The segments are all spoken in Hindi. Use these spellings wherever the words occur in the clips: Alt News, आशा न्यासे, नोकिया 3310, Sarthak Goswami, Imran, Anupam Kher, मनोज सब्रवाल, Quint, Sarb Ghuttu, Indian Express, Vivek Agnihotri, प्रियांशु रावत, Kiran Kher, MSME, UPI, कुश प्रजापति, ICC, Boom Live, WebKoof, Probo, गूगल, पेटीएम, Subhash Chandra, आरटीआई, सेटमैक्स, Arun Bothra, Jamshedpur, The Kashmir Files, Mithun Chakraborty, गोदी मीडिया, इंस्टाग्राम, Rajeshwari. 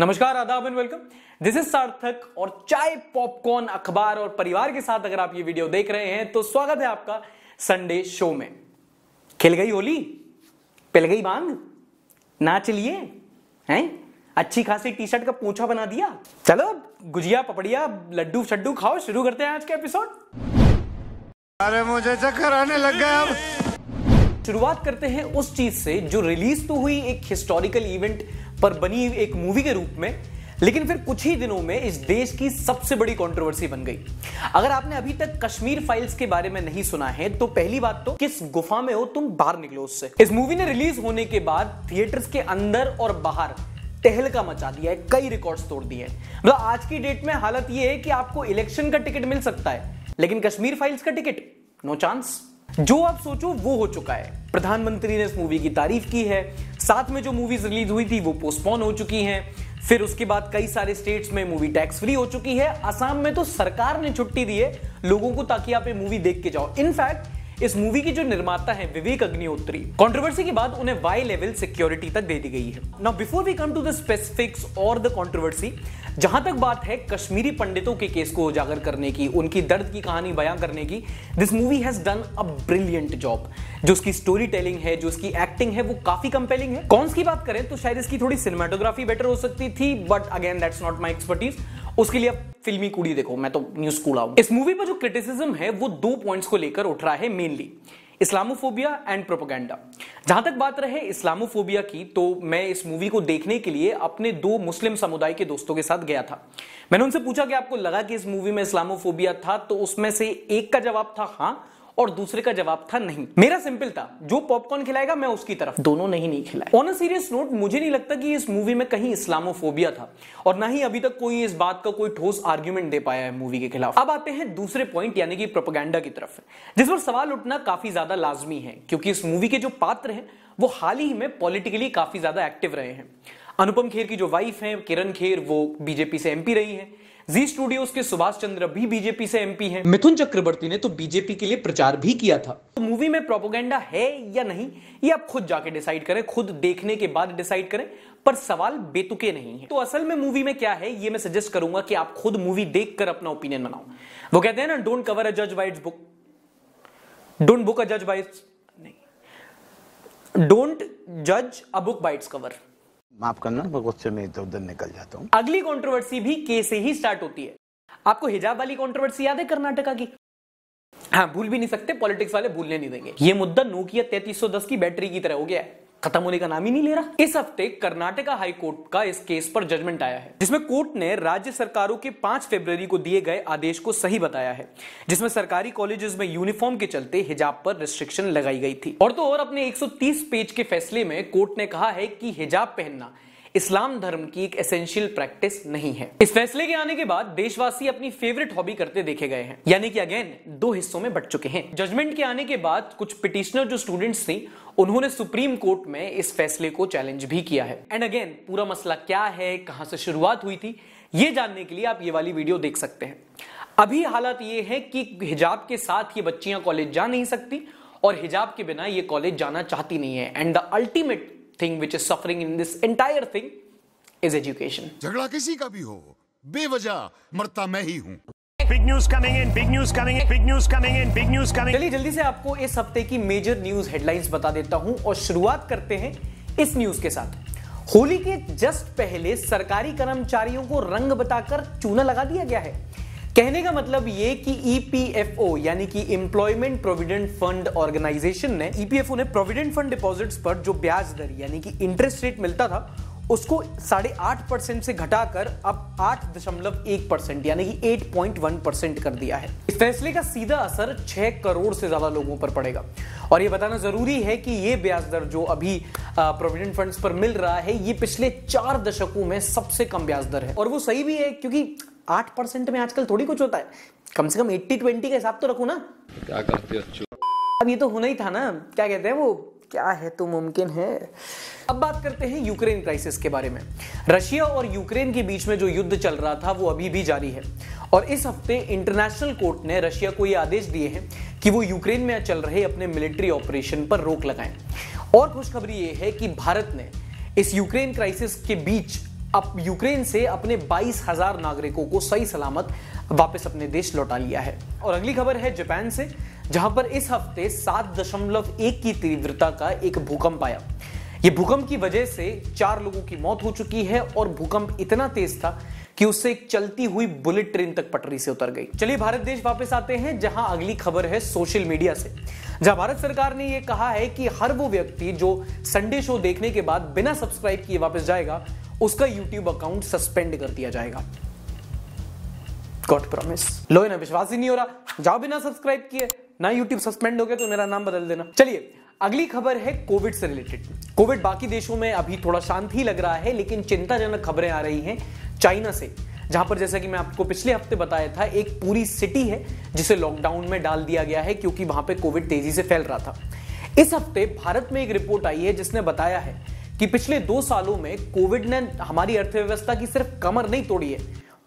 नमस्कार, आदाब एंड वेलकम। दिस इज सार्थक और चाय, पॉपकॉर्न, अखबार और परिवार के साथ अगर आप ये वीडियो देख रहे हैं तो स्वागत है आपका संडे शो में। खेल गई होली, पिल गई भांग, नाच लिए हैं, अच्छी खासी टी शर्ट का पोंछा बना दिया। चलो गुजिया, पपड़िया, लड्डू शड्डू खाओ। शुरू करते हैं आज का एपिसोड। अरे मुझे चक्कर आने लग गया। शुरुआत करते हैं उस चीज से जो रिलीज तो हुई एक हिस्टोरिकल इवेंट पर बनी एक मूवी के रूप में, लेकिन फिर कुछ ही दिनों में इस देश की सबसे बड़ी कंट्रोवर्सी बन गई। अगर आपने अभी तक कश्मीर फाइल्स के बारे में नहीं सुना है तो पहली बात तो किस गुफा में हो तुम, बाहर निकलो उससे। इस मूवी ने रिलीज होने के बाद थिएटर्स के अंदर और बाहर तहलका मचा दिया है, कई रिकॉर्ड्स तोड़ दिए हैं। मतलब आज की डेट में हालत यह है कि आपको इलेक्शन का टिकट मिल सकता है लेकिन कश्मीर फाइल्स का टिकट नो चांस। जो आप सोचो वो हो चुका है। प्रधानमंत्री ने इस मूवी की तारीफ की है, साथ में जो मूवीज रिलीज हुई थी वो पोस्टपोन हो चुकी हैं। फिर उसके बाद कई सारे स्टेट्स में मूवी टैक्स फ्री हो चुकी है। असम में तो सरकार ने छुट्टी दी है लोगों को ताकि आप ये मूवी देख के जाओ। इनफैक्ट इस मूवी की जो निर्माता है विवेक अग्निहोत्री, कंट्रोवर्सी के बाद उन्हें वाई लेवल सिक्योरिटी तक दे दी गई है। Now before we come to the specifics और द कंट्रोवर्सी, जहां तक बात है कश्मीरी पंडितों के केस को उजागर करने की, उनकी दर्द की कहानी बयां करने की, this movie has done a brilliant job. जो उसकी स्टोरी टेलिंग है, जो उसकी एक्टिंग है, वो काफी कंपेलिंग है। कॉन्स की बात करें तो शायद इसकी थोड़ी सिनेमाटोग्राफी बेटर हो सकती थी, but again that's not my expertise. उसके लिए आप फिल्मी कूड़ी देखो, मैं तो न्यूज कूड़ा हूं। इस मूवी पर जो क्रिटिसिज्म है वो 2 पॉइंट्स को लेकर उठ रहा है, मेनली इस्लामोफोबिया एंड प्रोपेगेंडा। जहां तक बात रहे इस्लामोफोबिया की, तो मैं इस मूवी को देखने के लिए अपने 2 मुस्लिम समुदाय के दोस्तों के साथ गया था। मैंने उनसे पूछा कि आपको लगा कि इस मूवी में इस्लामोफोबिया था, तो उसमें से एक का जवाब था हाँ और दूसरे का जवाब था नहीं। मेरा सिंपल था, जो पॉपकॉर्न खिलाएगा मैं उसकी तरफ, दोनों नहीं खिलाए। ऑन अ सीरियस नोट, मुझे नहीं लगता कि इस मूवी में कहीं इस्लामोफोबिया था और ना ही अभी तक कोई इस बात का कोई ठोस आर्ग्यूमेंट दे पाया है मूवी के खिलाफ। अब आते हैं दूसरे पॉइंट यानी कि प्रोपेगेंडा की तरफ, जिस पर सवाल उठना काफी ज्यादा लाजमी है क्योंकि इस मूवी के जो पात्र हैं वो हाल ही में पॉलिटिकली काफी ज्यादा एक्टिव रहे हैं। अनुपम खेर की जो वाइफ है किरण खेर, वो बीजेपी से एमपी रही है। जी स्टूडियोज के सुभाष चंद्र भी बीजेपी से एमपी हैं। मिथुन चक्रवर्ती ने तो बीजेपी के लिए प्रचार भी किया था। तो मूवी में प्रोपेगेंडा है या नहीं ये आप खुद जाके डिसाइड करें, खुद देखने के बाद डिसाइड करें, पर सवाल बेतुके नहीं है। तो असल में मूवी में क्या है ये मैं सजेस्ट करूंगा कि आप खुद मूवी देखकर अपना ओपिनियन बनाओ। वो कहते हैं ना, डोंट कवर अ जज by its book, don't book a जज बाय इट्स, नहीं, डोंट जज a book by its cover. माफ करना, मैं गुस्से में इधर उधर निकल जाता हूं। अगली कंट्रोवर्सी भी के से ही स्टार्ट होती है। आपको हिजाब वाली कंट्रोवर्सी याद है कर्नाटका की? हाँ, भूल भी नहीं सकते, पॉलिटिक्स वाले भूलने नहीं देंगे। ये मुद्दा नोकिया 3310 की बैटरी की तरह हो गया है, खत्म होने का नाम ही नहीं ले रहा। इस हफ्ते कर्नाटका हाई कोर्ट का इस केस पर जजमेंट आया है, जिसमें कोर्ट ने राज्य सरकारों के 5 फरवरी को दिए गए आदेश को सही बताया है, जिसमें सरकारी कॉलेजेस में यूनिफॉर्म के चलते हिजाब पर रिस्ट्रिक्शन लगाई गई थी। और तो और अपने 130 पेज के फैसले में कोर्ट ने कहा है कि हिजाब पहनना इस्लाम धर्म की एक एसेंशियल प्रैक्टिस नहीं है। इस फैसले के आने के बाद देशवासी अपनी फेवरेट हॉबी करते देखे गए हैं, यानी कि अगेन 2 हिस्सों में बट चुके हैं। जजमेंट के आने के बाद कुछ पिटिशनर जो स्टूडेंट्स थे उन्होंने सुप्रीम कोर्ट में इस फैसले को चैलेंज भी किया है। एंड अगेन पूरा मसला क्या है, कहां से शुरुआत हुई थी, ये जानने के लिए आप ये वाली वीडियो देख सकते हैं। अभी हालात ये है कि हिजाब के साथ ये बच्चियां कॉलेज जा नहीं सकती और हिजाब के बिना ये कॉलेज जाना चाहती नहीं है। And the ultimate thing which is suffering in this entire thing is education. झगड़ा किसी का भी हो, बेवजह मरता मैं ही हूं। Big news coming in, big news coming in, big news coming in, big news coming in. चलिए जल्दी से आपको इस हफ्ते की मेजर न्यूज हेडलाइंस बता देता हूं और शुरुआत करते हैं इस न्यूज के साथ। होली के जस्ट पहले सरकारी कर्मचारियों को रंग बताकर चूना लगा दिया गया है। कहने का मतलब ये कि EPFO यानी कि एम्प्लॉयमेंट प्रोविडेंट फंड ऑर्गेनाइजेशन ने, EPFO ने प्रोविडेंट फंड डिपॉजिट्स पर जो ब्याज दर यानी कि इंटरेस्ट रेट मिलता था उसको 8.5% से घटाकर अब 8.1% यानी कि 8.1% कर दिया है। इस फैसले का सीधा असर 6 करोड़ से ज्यादा लोगों पर पड़ेगा। और ये बताना जरूरी है कि ये ब्याज दर जो अभी प्रोविडेंट फंड्स पर मिल रहा है ये पिछले 4 दशकों में सबसे कम ब्याज दर है। और वो सही भी है क्योंकि 8% में आजकल थोड़ी कुछ होता है, कम से कम 80-20 का हिसाब तो रखो ना। क्या करते हो? अब ये तो होना ही था ना, क्या कहते हैं वो, क्या है तो मुमकिन है। अब बात करते हैं यूक्रेन क्राइसिस के बारे में। रशिया और यूक्रेन के बीच में जो युद्ध चल रहा था वो अभी भी जारी है और इस हफ्ते इंटरनेशनल कोर्ट ने रशिया को ये आदेश दिए हैं कि वो यूक्रेन में चल रहे अपने मिलिट्री ऑपरेशन पर रोक लगाएं। और खुशखबरी ये है कि भारत ने इस यूक्रेन क्राइसिस के बीच अब यूक्रेन से अपने 22,000 नागरिकों को सही सलामत वापस अपने देश लौटा लिया है। और अगली खबर है जापान से, जहां पर इस हफ्ते 7.1 की तीव्रता का एक भूकंप आया। ये भूकंप की वजह से 4 लोगों की मौत हो चुकी है और भूकंप इतना तेज था कि उससे एक चलती हुई बुलेट ट्रेन तक पटरी से उतर गई। चलिए भारत देश वापस आते हैं, जहां अगली खबर है सोशल मीडिया से, जहां भारत सरकार ने ये कहा है कि हर वो व्यक्ति जो संडे शो देखने के बाद बिना सब्सक्राइब किए वापस जाएगा, उसका यूट्यूब अकाउंट सस्पेंड कर दिया जाएगा। God promise. लो ना, विश्वास ही नहीं हो रहा, जाओ बिना सब्सक्राइब किए, ना यूट्यूब सस्पेंड हो गया तो मेरा नाम बदल देना। चलिए अगली खबर है कोविड से रिलेटेड। कोविड बाकी देशों में अभी थोड़ा शांत ही लग रहा है, लेकिन चिंताजनक खबरें आ रही हैं चाइना से, जहां पर जैसा कि मैं आपको पिछले हफ्ते बताया था, एक पूरी सिटी है जिसे लॉकडाउन में डाल दिया गया है क्योंकि वहां पे कोविड तेजी से फैल रहा था। इस हफ्ते भारत में एक रिपोर्ट आई है जिसने बताया है कि पिछले 2 सालों में कोविड ने हमारी अर्थव्यवस्था की सिर्फ कमर नहीं तोड़ी है,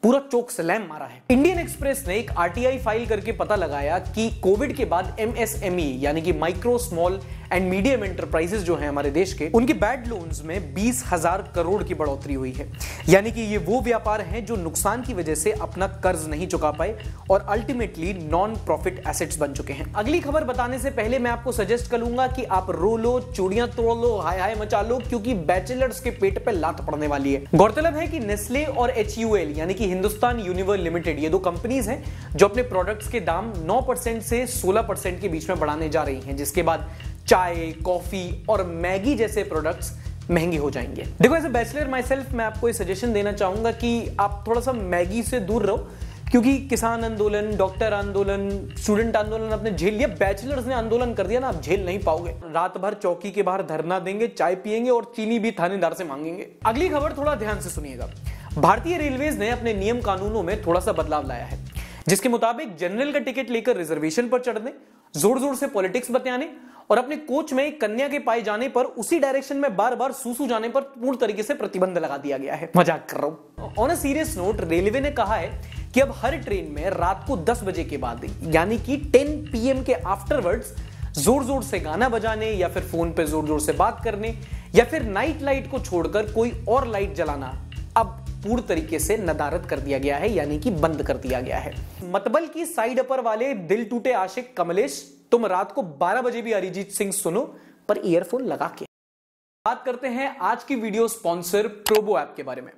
पूरा चोक स्लैम मारा है। इंडियन एक्सप्रेस ने एक आरटीआई फाइल करके पता लगाया कि कोविड के बाद एमएसएमई यानी कि micro small and medium enterprises जो हैं हमारे देश के, उनके बैड लोन्स में 20,000 करोड़ की बढ़ोतरी हुई है। यानी कि ये वो व्यापार हैं जो नुकसान की वजह से अपना कर्ज नहीं चुका पाए और अल्टीमेटली नॉन प्रॉफिट एसेट्स बन चुके हैं। अगली खबर बताने से पहले मैं आपको सजेस्ट करूंगा कि आप रो लो, चूड़ियां तोड़ लो, हाय हाय मचा लो, क्योंकि बैचलर्स के पेट पे लात पड़ने वाली है। गौरतलब है कि नेस्ले और HUL यानी कि हिंदुस्तान यूनिलीवर लिमिटेड, ये 2 कंपनीज हैं जो अपने प्रोडक्ट्स के दाम 9% से 16% के बीच में बढ़ाने जा रही हैं, जिसके बाद चाय, कॉफी और मैगी जैसे प्रोडक्ट्स महंगे हो जाएंगे। देखो, as a bachelor myself मैं आपको ये सजेशन देना चाहूंगा कि आप थोड़ा सा मैगी से दूर रहो, क्योंकि किसान आंदोलन, डॉक्टर आंदोलन, स्टूडेंट आंदोलन आपने झेल लिया, बैचलर्स ने आंदोलन कर दिया ना, आप झेल नहीं पाओगे। रात भर चौकी के बाहर धरना देंगे, चाय पियेंगे और चीनी भी थानेदार से मांगेंगे। अगली खबर थोड़ा ध्यान से सुनिएगा। भारतीय रेलवेज ने अपने नियम कानूनों में थोड़ा सा बदलाव लाया है, जिसके मुताबिक जनरल का टिकट लेकर रिजर्वेशन पर चढ़ने, जोर जोर से पॉलिटिक्स बताने और अपने कोच में एक कन्या के पाए जाने पर उसी डायरेक्शन में बार बार सूसू जाने पर पूर्ण तरीके से प्रतिबंध लगा दिया गया है। मजाक कर रहा हूं। On a serious note, railway ने कहा है कि अब हर ट्रेन में रात को 10 बजे के बाद यानी कि 10 PM के आफ्टरवर्ड्स जोर जोर से गाना बजाने या फिर फोन पे जोर जोर से बात करने या फिर नाइट लाइट को छोड़कर कोई और लाइट जलाना अब पूर्ण तरीके से नदारत कर दिया गया है, यानी कि बंद कर दिया गया है। मतबल की साइड अपर वाले दिल टूटे आशिक कमलेश, तुम रात को 12 बजे भी अरिजीत सिंह सुनो, पर ईयरफोन लगा के। बात करते हैं आज की वीडियो स्पॉन्सर प्रोबो ऐप के बारे में।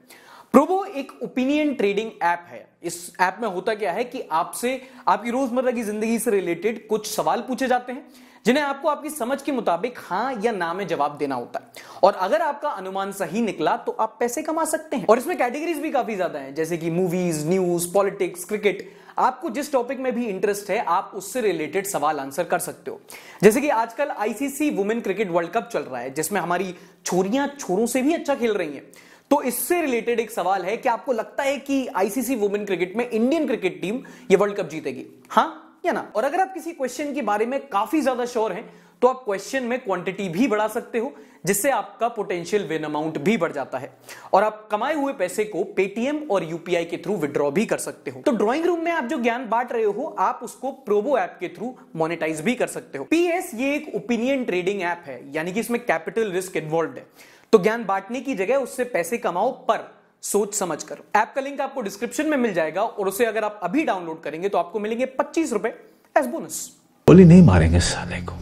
प्रोबो एक ओपिनियन ट्रेडिंग ऐप है। इस ऐप में होता क्या है कि आपसे आपकी रोजमर्रा की जिंदगी से रिलेटेड कुछ सवाल पूछे जाते हैं, जिन्हें आपको आपकी समझ के मुताबिक हाँ या ना में जवाब देना होता है, और अगर आपका अनुमान सही निकला तो आप पैसे कमा सकते हैं। और इसमें कैटेगरीज भी काफी ज्यादा हैं, जैसे कि मूवीज, न्यूज, पॉलिटिक्स, क्रिकेट। आपको जिस टॉपिक में भी इंटरेस्ट है आप उससे रिलेटेड सवाल आंसर कर सकते हो। जैसे कि आजकल ICC women cricket world cup चल रहा है, जिसमें हमारी छोरियां छोरों से भी अच्छा खेल रही हैं, तो इससे रिलेटेड एक सवाल है कि आपको लगता है कि ICC वुमेन क्रिकेट में इंडियन क्रिकेट टीम ये वर्ल्ड कप जीतेगी, हाँ या ना। और अगर आप किसी क्वेश्चन के बारे में काफी ज्यादा श्योर हैं तो आप क्वेश्चन में क्वांटिटी भी बढ़ा सकते हो, जिससे आपका पोटेंशियल विन अमाउंट भी बढ़ जाता है और आप कमाए हुए पैसे को पेटीएम और UPI के थ्रू विड्रॉ भी कर सकते हो। तो ड्राइंग रूम में आप जो ज्ञान बांट रहे हो आप उसको प्रोबो ऐप के थ्रू मोनेटाइज भी कर सकते हो। PS ये एक ओपिनियन ट्रेडिंग ऐप है, यानी कि इसमें कैपिटल रिस्क इन्वॉल्व है, तो ज्ञान बांटने की जगह उससे पैसे कमाओ, पर सोच समझ कर। ऐप का लिंक आपको डिस्क्रिप्शन में मिल जाएगा और उसे अगर आप अभी डाउनलोड करेंगे तो आपको मिलेंगे 25 रुपए एज बोनस। बोली नहीं मारेंगे साले को,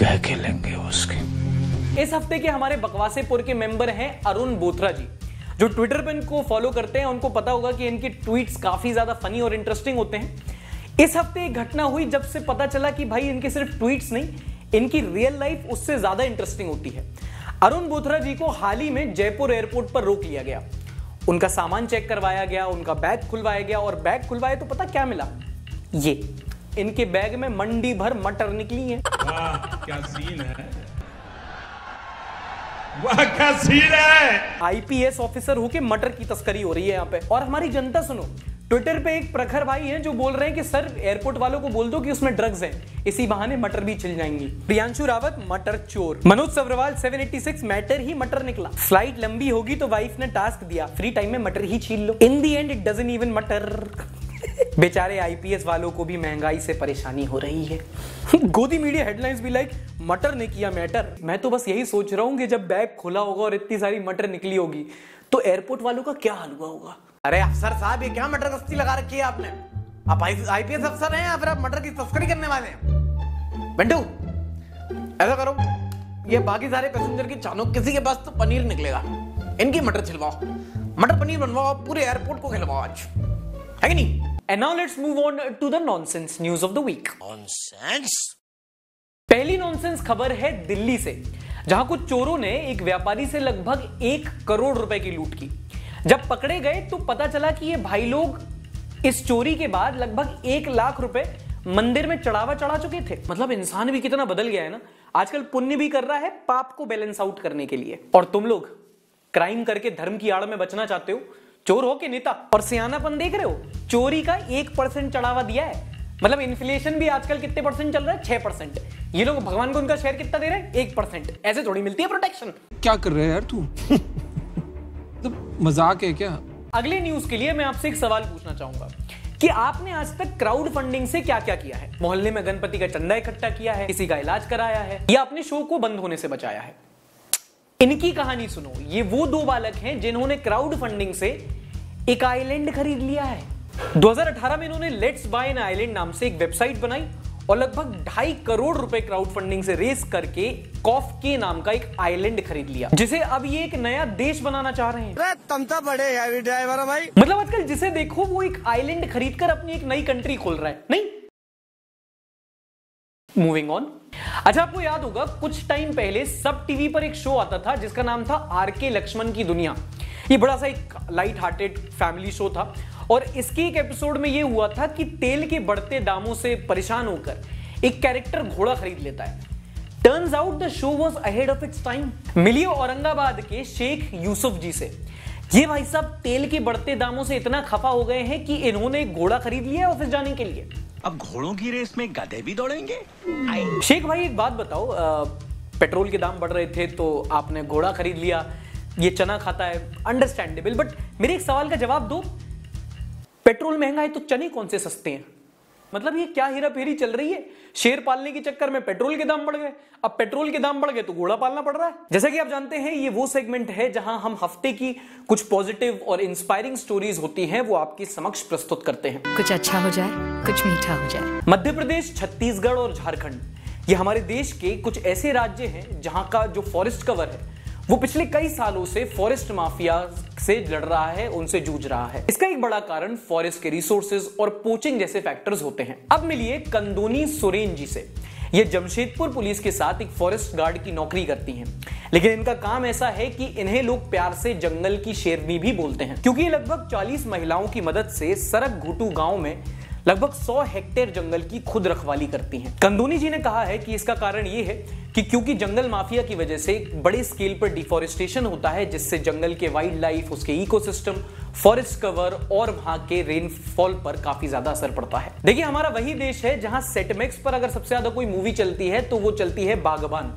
कह के लेंगे उसके। इस हफ्ते के हमारे बकवासेपुर के मेंबर हैं अरुण बोथरा जी, जो ट्विटर पर इनको फॉलो करते हैं उनको पता होगा कि इनके ट्वीट्स काफी ज्यादा फनी और इंटरेस्टिंग होते हैं। इस हफ्ते एक घटना हुई जब से पता चला कि भाई इनके सिर्फ ट्वीट्स नहीं, इनकी रियल लाइफ उससे ज्यादा इंटरेस्टिंग होती है। अरुण बोथरा जी को हाल ही में जयपुर एयरपोर्ट पर रोक लिया गया, उनका सामान चेक करवाया गया, उनका बैग खुलवाया गया, और बैग खुलवाए तो पता क्या मिला, ये इनके बैग में मंडी भर मटर निकली है। वाह क्या सीन है, वाह क्या सीन है। IPS ऑफिसर होके मटर की तस्करी हो रही है यहाँ पे। और हमारी जनता सुनो, ट्विटर पे एक प्रखर भाई हैं जो बोल रहे हैं कि सर एयरपोर्ट वालों को बोल दो कि उसमें ड्रग्स हैं, इसी बहाने मटर भी छिल जाएंगी। प्रियांशु रावत मटर चोर, मनोज सब्रवाल 786 मैटर ही मटर निकला, फ्लाइट लंबी होगी तो वाइफ ने टास्क दिया फ्री टाइम में मटर ही छील लो, in the end it doesn't even मटर। बेचारे आईपीएस वालों को भी महंगाई से परेशानी हो रही है। गोदी मीडिया हेडलाइंस भी लाइक मटर ने किया मैटर। मैं तो बस यही सोच रहा हूँ कि जब बैग खुला होगा और इतनी सारी मटर निकली होगी तो एयरपोर्ट वालों का क्या हाल हुआ होगा। अरे अफसर साहब, ये क्या मटर गश्ती लगा रखी है आपने? आप आईपीएस अफसर हैं या फिर आप मटर की तस्करी करने वाले हैं? बंटू, ऐसा करो, ये बाकी सारे पैसेंजर की चानों किसी के पास तो पनीर निकलेगा, इनकी मटर छिलवाओ, मटर पनीर बनवाओ, पूरे एयरपोर्ट को खिलवाओ आज, है कि नहीं? And now let's move on to the nonsense news of the week. Nonsense? पहली nonsense खबर है दिल्ली से, जहां कुछ चोरों ने एक व्यापारी से लगभग 1 करोड़ रुपए की लूट की। जब पकड़े गए तो पता चला कि ये भाई लोग इस चोरी के बाद लगभग 1 लाख रुपए मंदिर में चढ़ावा चढ़ा चुके थे। मतलब इंसान भी कितना बदल गया है ना, आजकल पुण्य भी कर रहा है पाप को बैलेंस आउट करने के लिए। और तुम लोग क्राइम करके धर्म की आड़ में बचना चाहते हो, चोर हो के नेता, और सियानापन देख रहे हो, चोरी का 1% चढ़ावा दिया है। मतलब इन्फ्लेशन भी आजकल कितने परसेंट चल रहा है? 6%। ये लोग भगवान को उनका शेयर कितना दे रहे हैं? 1%। ऐसे थोड़ी मिलती है प्रोटेक्शन। क्या कर रहे हैं यार तू? तो मजाक है क्या? अगले न्यूज के लिए मैं आपसे एक सवाल पूछना चाहूंगा कि आपने आज तक क्राउड फंडिंग से क्या क्या किया है? मोहल्ले में गणपति का चंदा इकट्ठा किया है, किसी का इलाज कराया है, या अपने शो को बंद होने से बचाया है? इनकी कहानी सुनो। ये वो दो बालक हैं जिन्होंने क्राउड फंडिंग से एक आइलैंड खरीद लिया है। 2018 में इन्होंने लेट्स बाय एन आइलैंड नाम से एक वेबसाइट बनाई और लगभग 2.5 करोड़ रुपए क्राउड फंडिंग से रेस करके कॉफ के नाम का एक आइलैंड खरीद लिया, जिसे अब ये एक नया देश बनाना चाह रहे हैं। अरे तमता बड़े यार ड्राइवर भाई। मतलब आजकल जिसे देखो वो एक आइलैंड खरीदकर अपनी एक नई कंट्री खोल रहा है, नहीं? Moving on. अच्छा, आपको याद होगा कुछ टाइम पहले सब टीवी पर एक शो आता था जिसका नाम था आरके लक्ष्मण की दुनिया। ये बड़ा सा एक लाइट हार्टेड फैमिली शो था और इसके एक एपिसोड में ये हुआ था कि तेल के बढ़ते दामों से परेशान होकर एक कैरेक्टर घोड़ा खरीद लेता है। Turns out the show was ahead of its time. मिलिए औरंगाबाद के शेख यूसुफ जी से। ये भाई साहब तेल के बढ़ते दामों से इतना खफा हो गए हैं कि इन्होंने एक घोड़ा खरीद लिया ऑफिस जाने के लिए। अब घोड़ों की रेस में गधे भी दौड़ेंगे? शेख भाई एक बात बताओ, पेट्रोल के दाम बढ़ रहे थे तो आपने घोड़ा खरीद लिया, ये चना खाता है, अंडरस्टैंडेबल, बट मेरे एक सवाल का जवाब दो, पेट्रोल महंगा है तो चने कौन से सस्ते हैं? मतलब ये क्या हेरा फेरी चल रही है? शेर पालने के चक्कर में पेट्रोल के दाम बढ़ गए, अब पेट्रोल के दाम बढ़ गए तो घोड़ा पालना पड़ रहा है। जैसा कि आप जानते हैं ये वो सेगमेंट है जहां हम हफ्ते की कुछ पॉजिटिव और इंस्पायरिंग स्टोरीज होती हैं वो आपके समक्ष प्रस्तुत करते हैं। कुछ अच्छा हो जाए, कुछ मीठा हो जाए। मध्य प्रदेश, छत्तीसगढ़ और झारखंड ये हमारे देश के कुछ ऐसे राज्य हैं जहाँ का जो फॉरेस्ट कवर है वो पिछले कई सालों से फॉरेस्ट माफिया से लड़ रहा है, उनसे जूझ रहा है। इसका एक बड़ा कारण फॉरेस्ट के रिसोर्सेज और पोचिंग जैसे फैक्टर्स होते हैं। अब मिलिए कंदोनी सोरेन जी से। ये जमशेदपुर पुलिस के साथ एक फॉरेस्ट गार्ड की नौकरी करती हैं, लेकिन इनका काम ऐसा है कि इन्हें लोग प्यार से जंगल की शेरनी भी बोलते हैं, क्योंकि ये लगभग 40 महिलाओं की मदद से सरब घुटू गाँव में लगभग 100 हेक्टेयर जंगल की खुद रखवाली करती हैं। कंदोनी जी ने कहा है कि इसका कारण ये है कि क्योंकि जंगल माफिया की वजह से बड़े स्केल पर डिफॉरेस्टेशन होता है, जिससे जंगल के वाइल्ड लाइफ, उसके इकोसिस्टम, फॉरेस्ट कवर और वहां के रेनफॉल पर काफी ज्यादा असर पड़ता है। देखिए, हमारा वही देश है जहां सेटमैक्स पर अगर सबसे ज्यादा कोई मूवी चलती है तो वो चलती है बागबान,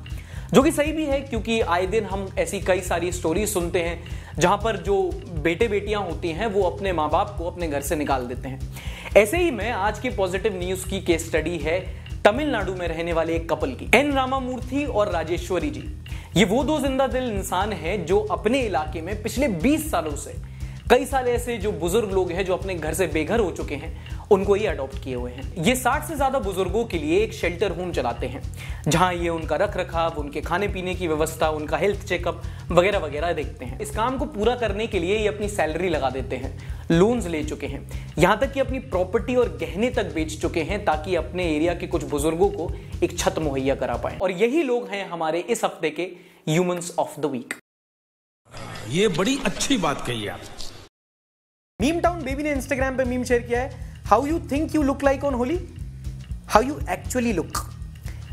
जो कि सही भी है क्योंकि आए दिन हम ऐसी कई सारी स्टोरी सुनते हैं जहां पर जो बेटे बेटियां होती हैं वो अपने माँ बाप को अपने घर से निकाल देते हैं। ऐसे ही मैं आज के पॉजिटिव न्यूज़ की केस स्टडी है तमिलनाडु में रहने वाले एक कपल की, एन रामामूर्ति और राजेश्वरी जी। ये वो दो जिंदा दिल इंसान हैं जो अपने इलाके में पिछले 20 सालों से कई साल ऐसे जो बुजुर्ग लोग हैं जो अपने घर से बेघर हो चुके हैं उनको ये अडॉप्ट किए हुए हैं। ये 60 से ज्यादा बुजुर्गों के लिए एक शेल्टर होम चलाते हैं जहां ये उनका रख रखाव, उनके खाने पीने की व्यवस्था, उनका हेल्थ चेकअप वगैरह वगैरह देखते हैं। इस काम को पूरा करने के लिए ये अपनी सैलरी लगा देते हैं, लोन्स ले चुके हैं, यहाँ तक कि अपनी प्रॉपर्टी और गहने तक बेच चुके हैं ताकि अपने एरिया के कुछ बुजुर्गों को एक छत मुहैया करा पाए। और यही लोग हैं हमारे इस हफ्ते के ह्यूमंस ऑफ द वीक। ये बड़ी अच्छी बात कही आपने। मीम टाउन बेबी ने इंस्टाग्राम पे मीम शेयर किया है, How you think you look like on Holi? How you actually look?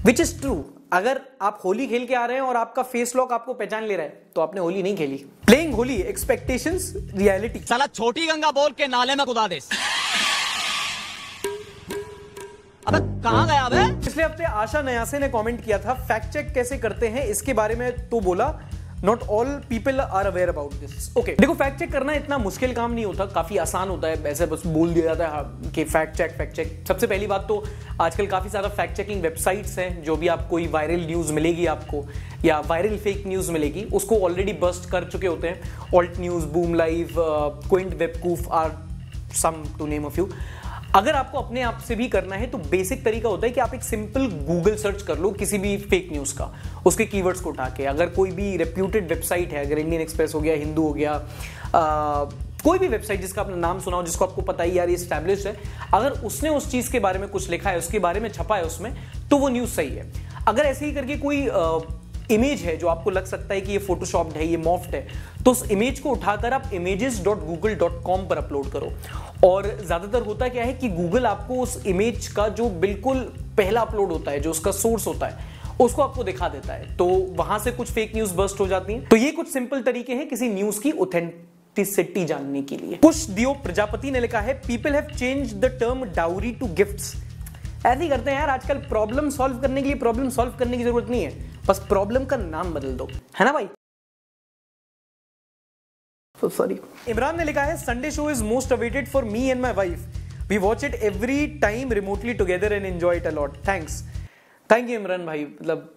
Which is true. अगर आप होली खेल के आ रहे हैं और आपका फेस लॉक आपको पहचान ले रहा है तो आपने होली नहीं खेली। Playing Holi, expectations, reality. साला छोटी गंगा बोल के नाले में कुदा दे। अबे कहाँ गया अबे? पिछले हफ्ते आशा न्यासे ने कमेंट किया था, फैक्ट चेक कैसे करते हैं, इसके बारे में तो बोला not all people are aware about this. Okay, देखो फैक्ट चेक करना इतना मुश्किल काम नहीं होता, काफी आसान होता है, ऐसे बस बोल दिया जाता है कि फैक्ट चेक। सबसे पहली बात तो आजकल काफी ज्यादा फैक्ट चेकिंग वेबसाइट्स हैं, जो भी आप कोई वायरल न्यूज मिलेगी आपको या वायरल फेक न्यूज मिलेगी उसको ऑलरेडी बस्ट कर चुके होते हैं। Alt News, Boom Live, Quint, Webqoof are some to name a few. अगर आपको अपने आप से भी करना है तो बेसिक तरीका होता है कि आप एक सिंपल गूगल सर्च कर लो किसी भी फेक न्यूज़ का, उसके कीवर्ड्स को उठा के। अगर कोई भी रेप्यूटेड वेबसाइट है, अगर इंडियन एक्सप्रेस हो गया, हिंदू हो गया, कोई भी वेबसाइट जिसका आपने नाम सुना हो, जिसको आपको पता ही यार ये एस्टैब्लिश है, अगर उसने उस चीज़ के बारे में कुछ लिखा है, उसके बारे में छपा है उसमें, तो वो न्यूज़ सही है। अगर ऐसे ही करके कोई इमेज है जो आपको लग सकता है कि ये फोटोशॉप्ड है, ये मॉफ्ड है, तो उस इमेज को उठाकर आप images.google.com पर अपलोड करो। और ज़्यादातर होता क्या है कि गूगल आपको उस इमेज का जो बिल्कुल पहला अपलोड होता है, जो उसका सोर्स होता है, उसको आपको दिखा देता है, तो वहां से कुछ फेक न्यूज़ बस्ट हो जाती है। तो ये कुछ सिंपल तरीके हैं किसी न्यूज़ की ऑथेंटिसिटी जानने के लिए। कुश प्रजापति ने लिखा है, people have changed the term dowry to gifts. ऐसे ही करते हैं यार आजकल, प्रॉब्लम सॉल्व करने के लिए प्रॉब्लम सॉल्व करने की जरूरत नहीं है, बस प्रॉब्लम का नाम बदल दो, है ना भाई। सॉरी। इमरान ने लिखा है, Sunday show is most awaited for me and my wife, we watch it every time remotely together and enjoy it a lot. Thanks, thank you Imran भाई। मतलब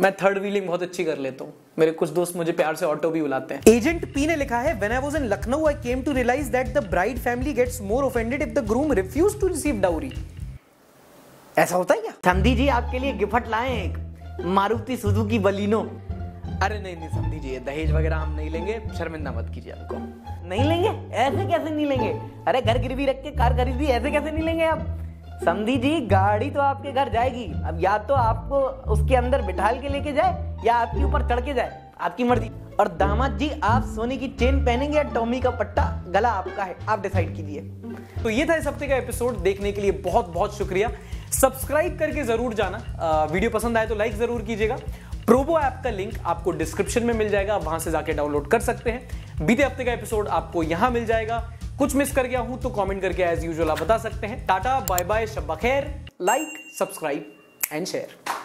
मैं थर्ड व्हीलिंग बहुत अच्छी कर लेता हूँ, मेरे कुछ दोस्त मुझे प्यार से ऑटो भी बुलाते हैं। एजेंट पी ने लिखा है, when I was in Lucknow I came to realise that the bride family gets more offended if the groom refuse to receive dowry. ऐसा होता है क्या? संधि जी आपके लिए गिफ्ट लाए हैं, मारुति सुजुकी बलिनो। अरे नहीं नहीं समझी जी, दहेज वगैरह हम नहीं लेंगे, शर्मिंदा मत कीजिए। आपको नहीं लेंगे? ऐसे कैसे नहीं लेंगे? अरे घर गिरवी रख के कार खरीदी, ऐसे कैसे नहीं लेंगे आप? समझी जी गाड़ी तो आपके घर जाएगी, अब या तो आपको उसके अंदर बिठाल के लेके जाए या आपके ऊपर चढ़ के जाए, आपकी मर्जी। और दामाद जी आप सोने की चेन पहनेंगे या टॉमी का पट्टा, गला आपका है, आप डिसाइड कीजिए। तो ये था इस हफ्ते का एपिसोड, देखने के लिए बहुत बहुत शुक्रिया। सब्सक्राइब करके जरूर जाना, वीडियो पसंद आए तो लाइक जरूर कीजिएगा। प्रोबो ऐप का लिंक आपको डिस्क्रिप्शन में मिल जाएगा, वहां से जाके डाउनलोड कर सकते हैं। बीते हफ्ते का एपिसोड आपको यहां मिल जाएगा, कुछ मिस कर गया हूं तो कमेंट करके एज यूजुअल आप बता सकते हैं। टाटा, बाय बाय, शब्बा खैर, लाइक, सब्सक्राइब एंड शेयर।